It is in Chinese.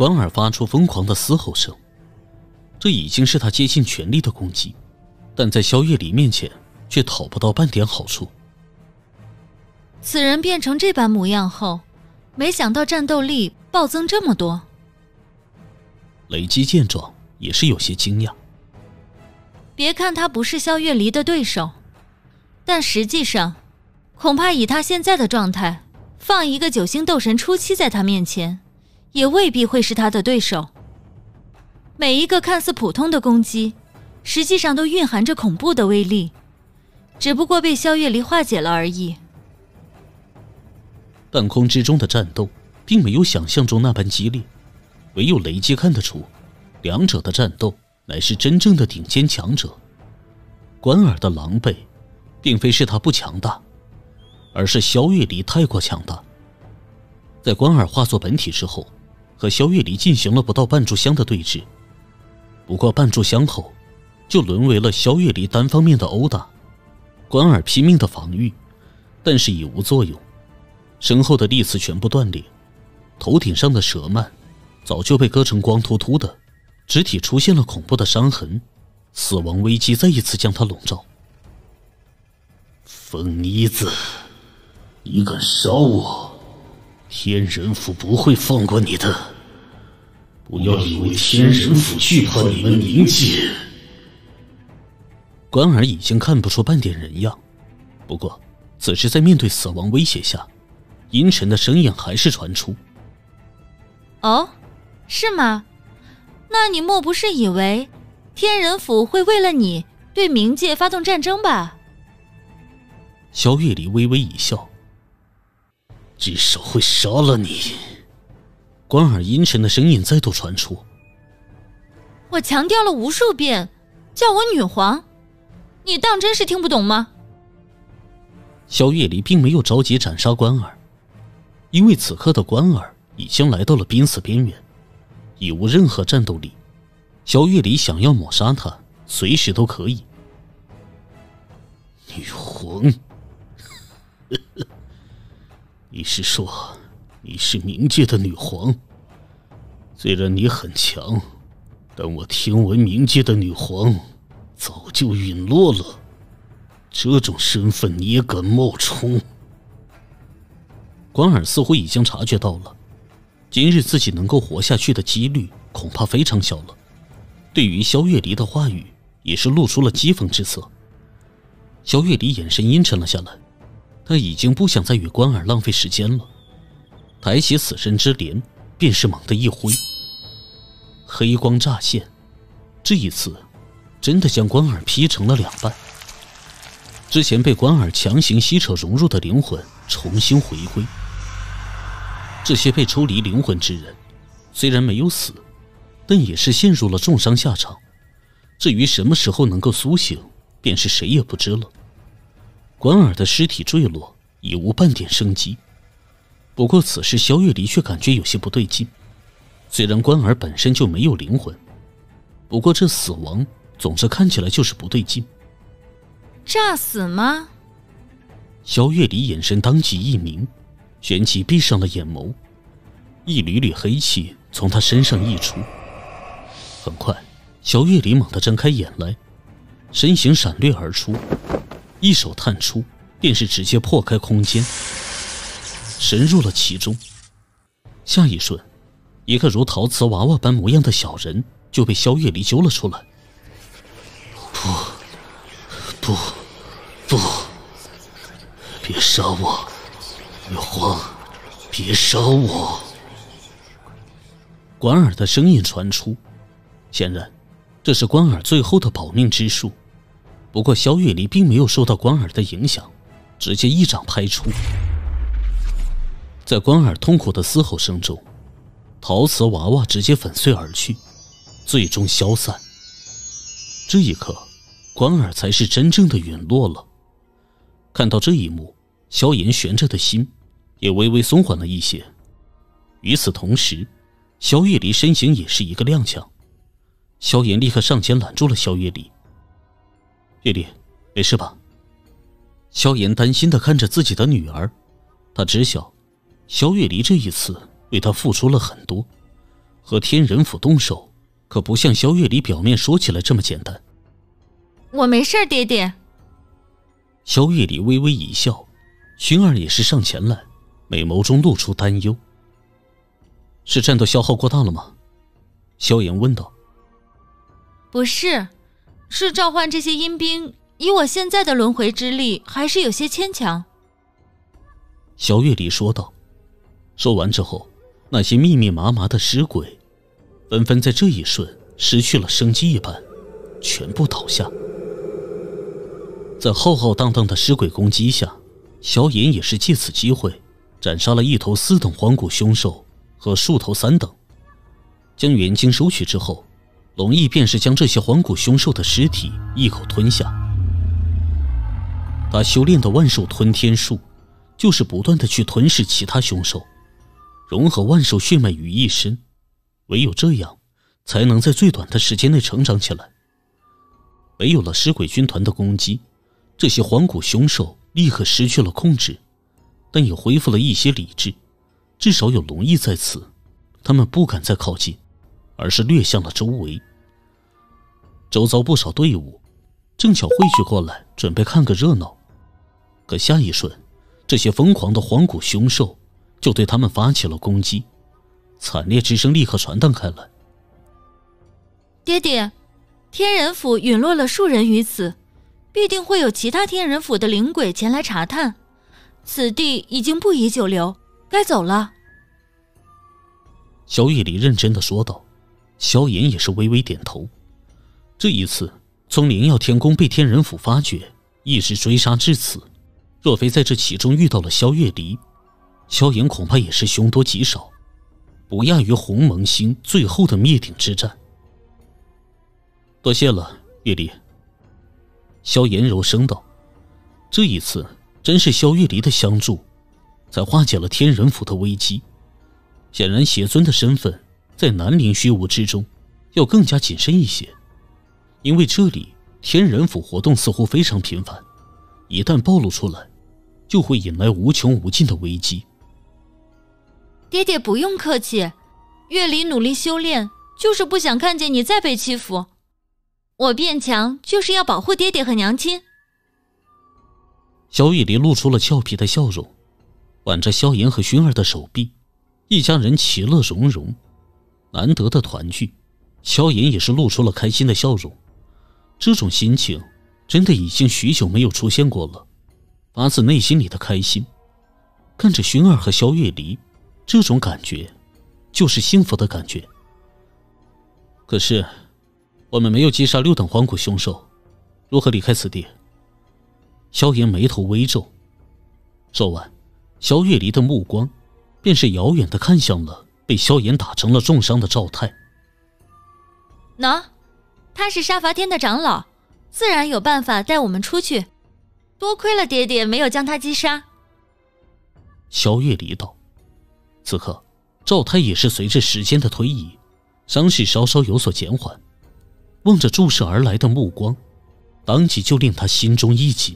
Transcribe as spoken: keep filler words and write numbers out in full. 管尔发出疯狂的嘶吼声，这已经是他竭尽全力的攻击，但在萧月离面前却讨不到半点好处。此人变成这般模样后，没想到战斗力暴增这么多。雷姬见状也是有些惊讶。别看他不是萧月离的对手，但实际上恐怕以他现在的状态，放一个九星斗神初期在他面前也未必会是他的对手。每一个看似普通的攻击，实际上都蕴含着恐怖的威力，只不过被萧月离化解了而已。半空之中的战斗并没有想象中那般激烈，唯有雷姬看得出两者的战斗乃是真正的顶尖强者。关尔的狼狈并非是他不强大，而是萧月离太过强大。在关尔化作本体之后，和萧月离进行了不到半炷香的对峙，不过半炷香后就沦为了萧月离单方面的殴打。关尔拼命的防御，但是已无作用，身后的利刺全部断裂，头顶上的蛇蔓早就被割成光秃秃的，肢体出现了恐怖的伤痕，死亡危机再一次将他笼罩。风一子，你敢杀我，天人府不会放过你的，不要以为天人府惧怕你们宁姐。关尔已经看不出半点人样，不过此时在面对死亡威胁下，阴沉的声音还是传出。哦，是吗？那你莫不是以为天人府会为了你对冥界发动战争吧？萧月离微微一笑，至少会杀了你。关尔阴沉的声音再度传出。我强调了无数遍，叫我女皇，你当真是听不懂吗？萧月离并没有着急斩杀关尔，因为此刻的关尔已经来到了濒死边缘，已无任何战斗力。萧月离想要抹杀他，随时都可以。女皇，你是说你是冥界的女皇？虽然你很强，但我听闻冥界的女皇早就陨落了，这种身份你也敢冒充？关尔似乎已经察觉到了，今日自己能够活下去的几率恐怕非常小了，对于萧月离的话语也是露出了讥讽之色。萧月离眼神阴沉了下来，他已经不想再与关尔浪费时间了，抬起死神之镰便是猛地一挥，黑光乍现，这一次真的将关尔劈成了两半。之前被关尔强行吸扯融入的灵魂重新回归，这些被抽离灵魂之人虽然没有死，但也是陷入了重伤下场，至于什么时候能够苏醒便是谁也不知了。关尔的尸体坠落，已无半点生机，不过此时萧月离却感觉有些不对劲。虽然关尔本身就没有灵魂，不过这死亡总之看起来就是不对劲。诈死吗？萧月离眼神当即一凝，旋即闭上了眼眸，一缕缕黑气从他身上溢出。很快，萧月离猛地睁开眼来，身形闪掠而出，一手探出，便是直接破开空间，神入了其中。下一瞬，一个如陶瓷娃娃般模样的小人就被萧月离揪了出来。不不不，别杀我，女皇，别杀我。关尔的声音传出，显然这是关尔最后的保命之术。不过萧月离并没有受到关尔的影响，直接一掌拍出。在关尔痛苦的嘶吼声中，陶瓷娃娃直接粉碎而去，最终消散。这一刻，关尔才是真正的陨落了。看到这一幕，萧炎悬着的心也微微松缓了一些。与此同时，萧月离身形也是一个踉跄，萧炎立刻上前拦住了萧月离。月离，没事吧？萧炎担心地看着自己的女儿，他知晓萧月离这一次为他付出了很多，和天人府动手，可不像萧月离表面说起来这么简单。我没事，爹爹。萧月离微微一笑，寻儿也是上前来，美眸中露出担忧。是战斗消耗过大了吗？萧炎问道。不是，是召唤这些阴兵，以我现在的轮回之力，还是有些牵强。萧月离说道。说完之后，那些密密麻麻的尸鬼纷纷在这一瞬失去了生机一般，全部倒下。在浩浩荡荡的尸鬼攻击下，萧炎也是借此机会斩杀了一头四等荒古凶兽和数头三等。将元晶收取之后，龙翼便是将这些荒古凶兽的尸体一口吞下。他修炼的万兽吞天术就是不断的去吞噬其他凶兽，融合万兽血脉于一身，唯有这样才能在最短的时间内成长起来。没有了尸鬼军团的攻击，这些荒古凶兽立刻失去了控制，但也恢复了一些理智。至少有龙翼在此，他们不敢再靠近，而是掠向了周围。周遭不少队伍正巧汇聚过来，准备看个热闹。可下一瞬，这些疯狂的荒古凶兽就对他们发起了攻击，惨烈之声立刻传荡开来。爹爹，天人府陨落了数人于此，必定会有其他天人府的灵鬼前来查探，此地已经不宜久留，该走了。萧月离认真地说道。萧炎也是微微点头。这一次从灵耀天宫被天人府发觉，一直追杀至此，若非在这其中遇到了萧月离，萧炎恐怕也是凶多吉少，不亚于鸿蒙星最后的灭顶之战。多谢了，月离。萧炎柔声道。这一次真是萧月离的相助，才化解了天人府的危机。显然邪尊的身份在南陵虚无之中要更加谨慎一些，因为这里天人府活动似乎非常频繁，一旦暴露出来就会引来无穷无尽的危机。爹爹不用客气，月离努力修炼，就是不想看见你再被欺负。我变强就是要保护爹爹和娘亲。萧月离露出了俏皮的笑容，挽着萧炎和薰儿的手臂，一家人其乐融融，难得的团聚。萧炎也是露出了开心的笑容，这种心情真的已经许久没有出现过了，发自内心里的开心。看着薰儿和萧月离，这种感觉就是幸福的感觉。可是我们没有击杀六等荒古凶兽，如何离开此地？萧炎眉头微皱。说完，萧月离的目光便是遥远地看向了被萧炎打成了重伤的赵泰。喏，他是杀伐天的长老，自然有办法带我们出去，多亏了爹爹没有将他击杀。萧月离道。此刻赵泰也是随着时间的推移，伤势稍稍有所减缓，望着注视而来的目光，当即就令他心中一紧。